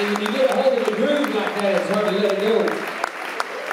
And if you get a hold of the groove like